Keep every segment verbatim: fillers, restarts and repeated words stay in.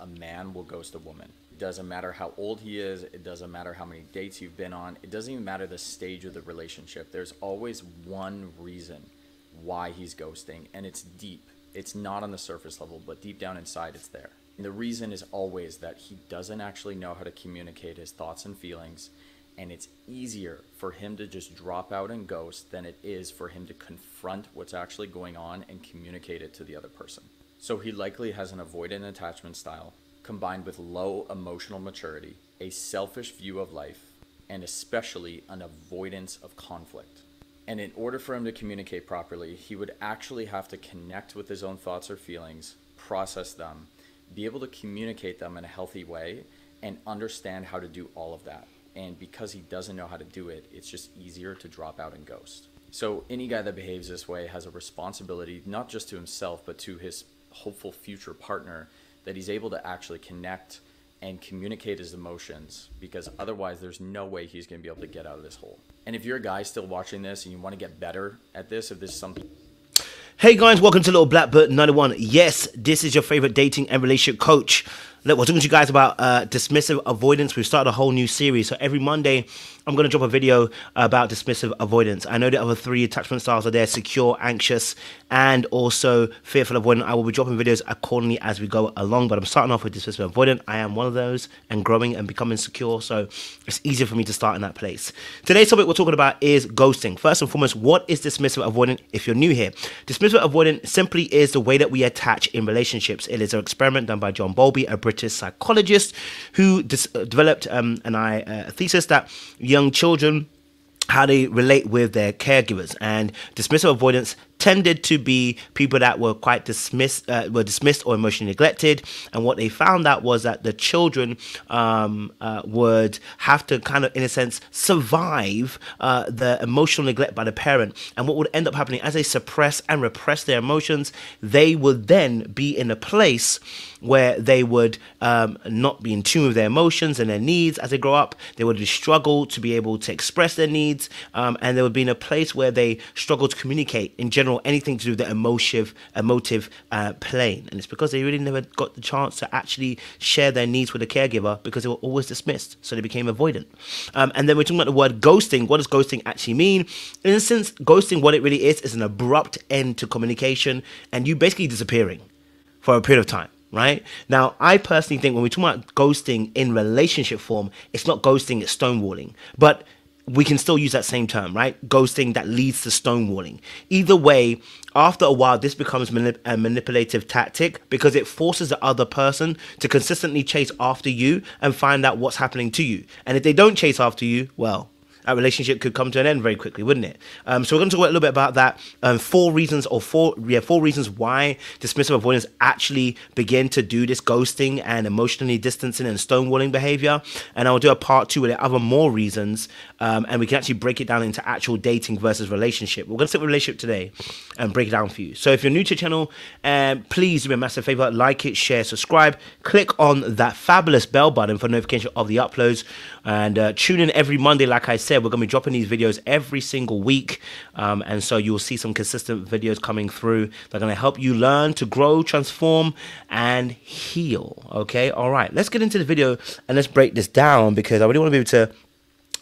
a man will ghost a woman. It doesn't matter how old he is. It doesn't matter how many dates you've been on. It doesn't even matter the stage of the relationship. There's always one reason why he's ghosting, and it's deep. It's not on the surface level, but deep down inside, it's there. And the reason is always that he doesn't actually know how to communicate his thoughts and feelings, and it's easier for him to just drop out and ghost than it is for him to confront what's actually going on and communicate it to the other person. So he likely has an avoidant attachment style combined with low emotional maturity, a selfish view of life, and especially an avoidance of conflict. And in order for him to communicate properly, he would actually have to connect with his own thoughts or feelings, process them, be able to communicate them in a healthy way, and understand how to do all of that. And because he doesn't know how to do it, it's just easier to drop out and ghost. So any guy that behaves this way has a responsibility, not just to himself, but to his hopeful future partner, that he's able to actually connect and communicate his emotions, because otherwise there's no way he's going to be able to get out of this hole. And if you're a guy still watching this and you want to get better at this, if this is something... Hey guys, welcome to Little Black Book ninety-one. Yes, this is your favorite dating and relationship coach. Look, we're talking to you guys about uh, dismissive avoidance. We've started a whole new series. So every Monday, I'm going to drop a video about dismissive avoidance. I know the other three attachment styles are there: secure, anxious, and also fearful avoidant. I will be dropping videos accordingly as we go along, but I'm starting off with dismissive avoidant. I am one of those, and growing and becoming secure, so it's easier for me to start in that place. Today's topic we're talking about is ghosting. First and foremost, what is dismissive avoidant if you're new here? Dismissive Dismissive avoidant simply is the way that we attach in relationships. It is an experiment done by John Bowlby, a British psychologist, who developed um, an, uh, a thesis that young children, how they relate with their caregivers. And dismissive avoidance tended to be people that were quite dismissed, uh, were dismissed or emotionally neglected. And what they found out was that the children um, uh, would have to kind of, in a sense, survive uh, the emotional neglect by the parent. And what would end up happening, as they suppress and repress their emotions, they would then be in a place where they would um, not be in tune with their emotions and their needs as they grow up. They would struggle to be able to express their needs, um, and they would be in a place where they struggle to communicate in general. Anything to do with the emotive, emotive uh, plane. And it's because they really never got the chance to actually share their needs with a caregiver, because they were always dismissed, so they became avoidant. Um, and then we're talking about the word ghosting. What does ghosting actually mean? In a sense, ghosting, what it really is, is an abrupt end to communication and you basically disappearing for a period of time. Right now, I personally think when we talk about ghosting in relationship form, it's not ghosting, it's stonewalling. But we can still use that same term, right? Ghosting that leads to stonewalling. Either way, after a while, this becomes manip a manipulative tactic, because it forces the other person to consistently chase after you and find out what's happening to you. And if they don't chase after you, well, that relationship could come to an end very quickly, wouldn't it? Um, so we're going to talk a little bit about that. Um, four reasons, or four, yeah, four reasons why dismissive avoidance actually begin to do this ghosting and emotionally distancing and stonewalling behavior. And I'll do a part two with the other more reasons, um, and we can actually break it down into actual dating versus relationship. We're going to sit with relationship today and break it down for you. So if you're new to the channel, um, please do me a massive favor: like it, share, subscribe, click on that fabulous bell button for notification of the uploads, and uh, tune in every Monday, like I said. We're going to be dropping these videos every single week, um, and so you'll see some consistent videos coming through that are going to help you learn to grow, transform, and heal. Okay, all right, let's get into the video and let's break this down, because I really want to be able to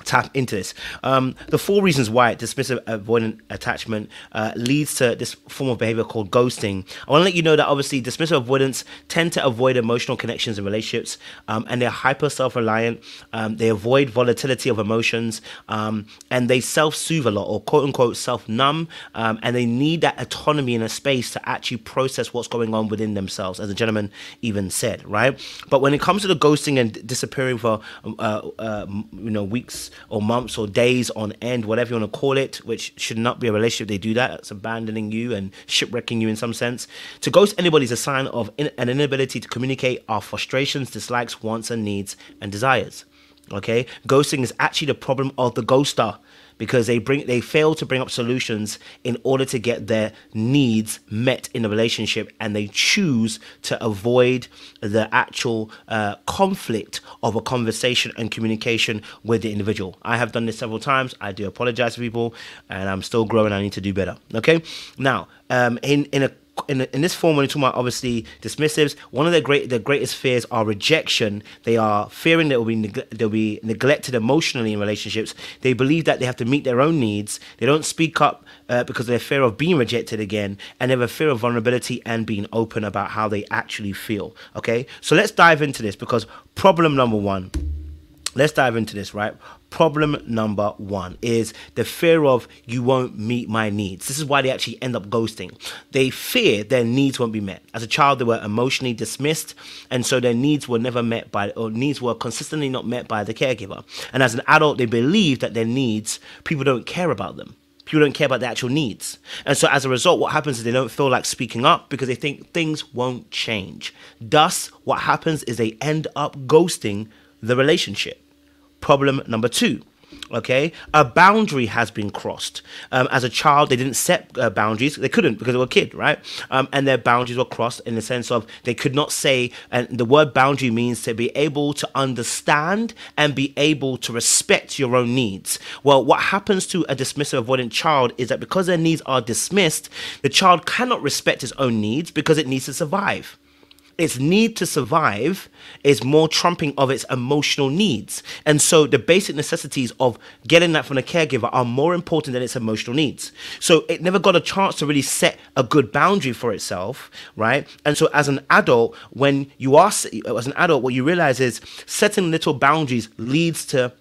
tap into this. Um, the four reasons why dismissive avoidant attachment uh, leads to this form of behavior called ghosting. I want to let you know that obviously dismissive avoidants tend to avoid emotional connections and relationships, um, and they're hyper self-reliant. Um, they avoid volatility of emotions, um, and they self-soothe a lot, or quote unquote self-numb, um, and they need that autonomy in a space to actually process what's going on within themselves, as the gentleman even said, right? But when it comes to the ghosting and disappearing for uh, uh, you know, weeks or months or days on end, whatever you want to call it, which should not be a relationship, they do that. It's abandoning you and shipwrecking you in some sense. To ghost anybody is a sign of in an inability to communicate our frustrations, dislikes, wants and needs and desires. Okay, ghosting is actually the problem of the ghoster, because they bring they fail to bring up solutions in order to get their needs met in the relationship, and they choose to avoid the actual uh, conflict of a conversation and communication with the individual. I have done this several times. I do apologize to people, and I'm still growing. I need to do better. Okay, now um, in in a in, in this form, when you're talking about obviously dismissives, one of their great the greatest fears are rejection. They are fearing that they'll be neg they'll be neglected emotionally in relationships. They believe that they have to meet their own needs. They don't speak up uh, because of their fear of being rejected again, and they have a fear of vulnerability and being open about how they actually feel. Okay, so let's dive into this, because problem number one. Let's dive into this, right? Problem number one is the fear of you won't meet my needs. This is why they actually end up ghosting. They fear their needs won't be met. As a child, they were emotionally dismissed, and so their needs were never met by, or needs were consistently not met by the caregiver. And as an adult, they believe that their needs, people don't care about them. People don't care about their actual needs. And so as a result, what happens is they don't feel like speaking up because they think things won't change. Thus, what happens is they end up ghosting the relationship. Problem number two, okay, a boundary has been crossed. Um, as a child, they didn't set uh, boundaries. They couldn't because they were a kid, right? Um, and their boundaries were crossed in the sense of they could not say, and the word boundary means to be able to understand and be able to respect your own needs. Well, what happens to a dismissive, avoidant child is that because their needs are dismissed, the child cannot respect his own needs because it needs to survive. Its need to survive is more trumping of its emotional needs. And so the basic necessities of getting that from the caregiver are more important than its emotional needs. So it never got a chance to really set a good boundary for itself, right? And so as an adult, when you are, as an adult, what you realize is setting little boundaries leads to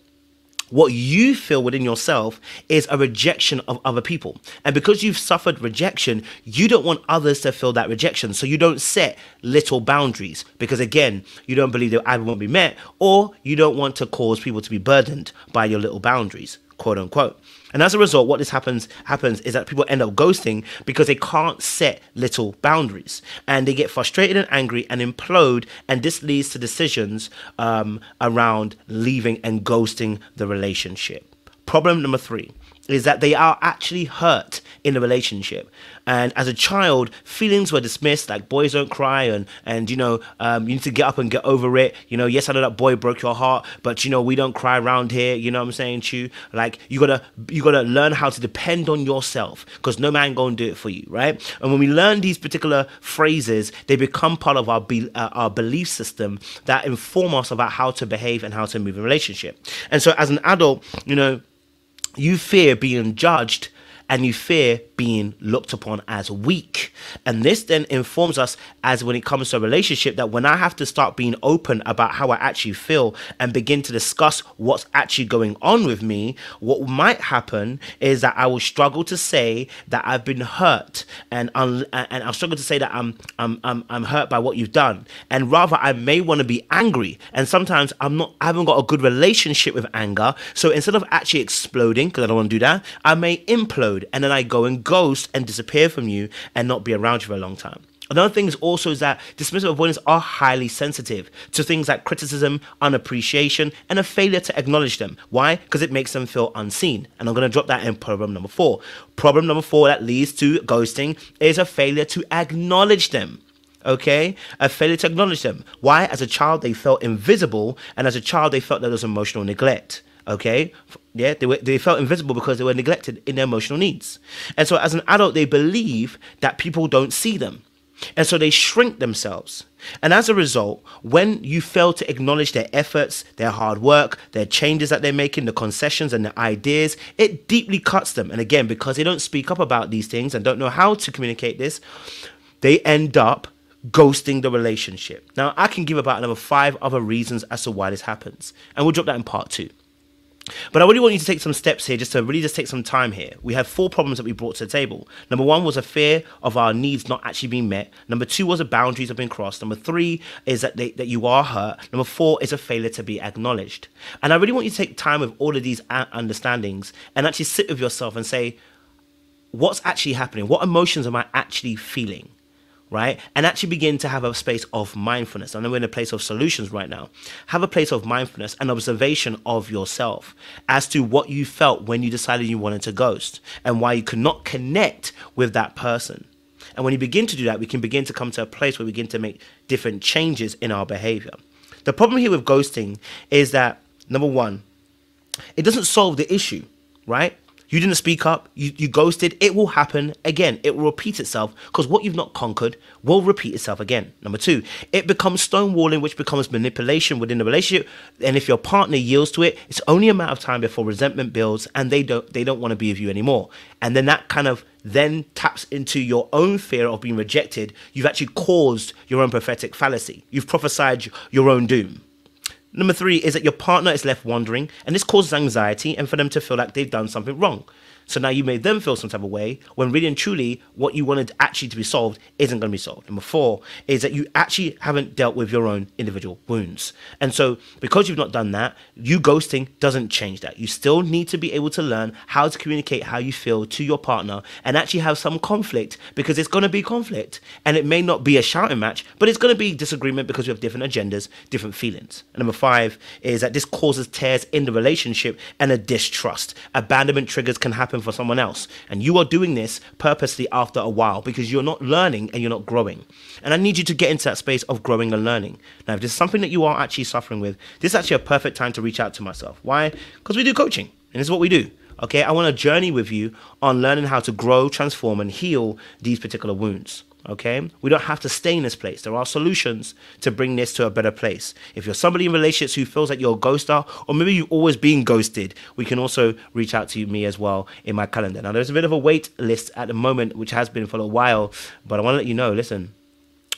what you feel within yourself is a rejection of other people. And because you've suffered rejection, you don't want others to feel that rejection. So you don't set little boundaries because, again, you don't believe that either won't be met, or you don't want to cause people to be burdened by your little boundaries, quote unquote. And as a result, what this happens happens is that people end up ghosting because they can't set little boundaries, and they get frustrated and angry and implode. And this leads to decisions um, around leaving and ghosting the relationship. Problem number three is that they are actually hurt in the relationship. And as a child, feelings were dismissed, like boys don't cry, and, and you know, um, you need to get up and get over it. You know, yes, I know that boy broke your heart, but, you know, we don't cry around here. You know what I'm saying to you? Like, you gotta, you gotta learn how to depend on yourself, because no man gonna do it for you, right? And when we learn these particular phrases, they become part of our, be, uh, our belief system that inform us about how to behave and how to move in a relationship. And so as an adult, you know, you fear being judged, and you fear being looked upon as weak. And this then informs us, as when it comes to a relationship, that when I have to start being open about how I actually feel and begin to discuss what's actually going on with me, what might happen is that I will struggle to say that I've been hurt, and I'll, and I'll struggle to say that I'm, I'm, I'm, I'm hurt by what you've done. And rather, I may want to be angry. And sometimes I'm not, I haven't got a good relationship with anger. So instead of actually exploding, because I don't want to do that, I may implode. And then I go and ghost and disappear from you and not be around you for a long time. Another thing is also is that dismissive avoidance are highly sensitive to things like criticism, unappreciation, and a failure to acknowledge them. Why? Because it makes them feel unseen. And I'm going to drop that in problem number four. Problem number four that leads to ghosting is a failure to acknowledge them. Okay, a failure to acknowledge them. Why? As a child, they felt invisible, and as a child, they felt that there was emotional neglect. Okay, yeah, they, were, they felt invisible because they were neglected in their emotional needs. And so as an adult, they believe that people don't see them. And so they shrink themselves. And as a result, when you fail to acknowledge their efforts, their hard work, their changes that they're making, the concessions and the ideas, it deeply cuts them. And again, because they don't speak up about these things and don't know how to communicate this, they end up ghosting the relationship. Now, I can give about another five other reasons as to why this happens. And we'll drop that in part two. But I really want you to take some steps here, just to really just take some time here. We have four problems that we brought to the table. Number one was a fear of our needs not actually being met. Number two was the boundaries have been crossed. Number three is that, they, that you are hurt. Number four is a failure to be acknowledged. And I really want you to take time with all of these understandings and actually sit with yourself and say, what's actually happening? What emotions am I actually feeling? Right? And actually begin to have a space of mindfulness. I know we're in a place of solutions right now. Have a place of mindfulness and observation of yourself as to what you felt when you decided you wanted to ghost and why you could not connect with that person. And when you begin to do that, we can begin to come to a place where we begin to make different changes in our behavior. The problem here with ghosting is that, number one, it doesn't solve the issue, right? You didn't speak up, you, you ghosted, it will happen again. It will repeat itself because what you've not conquered will repeat itself again. Number two, it becomes stonewalling, which becomes manipulation within the relationship. And if your partner yields to it, it's only a matter of time before resentment builds and they don't, they don't want to be with you anymore. And then that kind of then taps into your own fear of being rejected. You've actually caused your own prophetic fallacy. You've prophesied your own doom. Number three is that your partner is left wandering, and this causes anxiety and for them to feel like they've done something wrong. So now you made them feel some type of way when really and truly what you wanted actually to be solved isn't going to be solved. Number four is that you actually haven't dealt with your own individual wounds. And so because you've not done that, you ghosting doesn't change that. You still need to be able to learn how to communicate how you feel to your partner and actually have some conflict, because it's going to be conflict. And it may not be a shouting match, but it's going to be disagreement because we have different agendas, different feelings. And number five is that this causes tears in the relationship and a distrust. Abandonment triggers can happen for someone else, and you are doing this purposely after a while because you're not learning and you're not growing. And I need you to get into that space of growing and learning. Now if this is something that you are actually suffering with, this is actually a perfect time to reach out to myself. Why? Because we do coaching, and this is what we do. Okay, I want to journey with you on learning how to grow, transform and heal these particular wounds. Okay, we don't have to stay in this place. There are solutions to bring this to a better place. If you're somebody in relationships who feels like you're a ghoster, or maybe you've always been ghosted, we can also reach out to me as well in my calendar. Now, there's a bit of a wait list at the moment, which has been for a while, but I want to let you know, listen,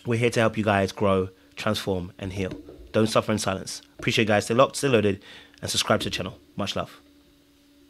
we're here to help you guys grow, transform, and heal. Don't suffer in silence. Appreciate you guys. Stay locked, stay loaded, and subscribe to the channel. Much love.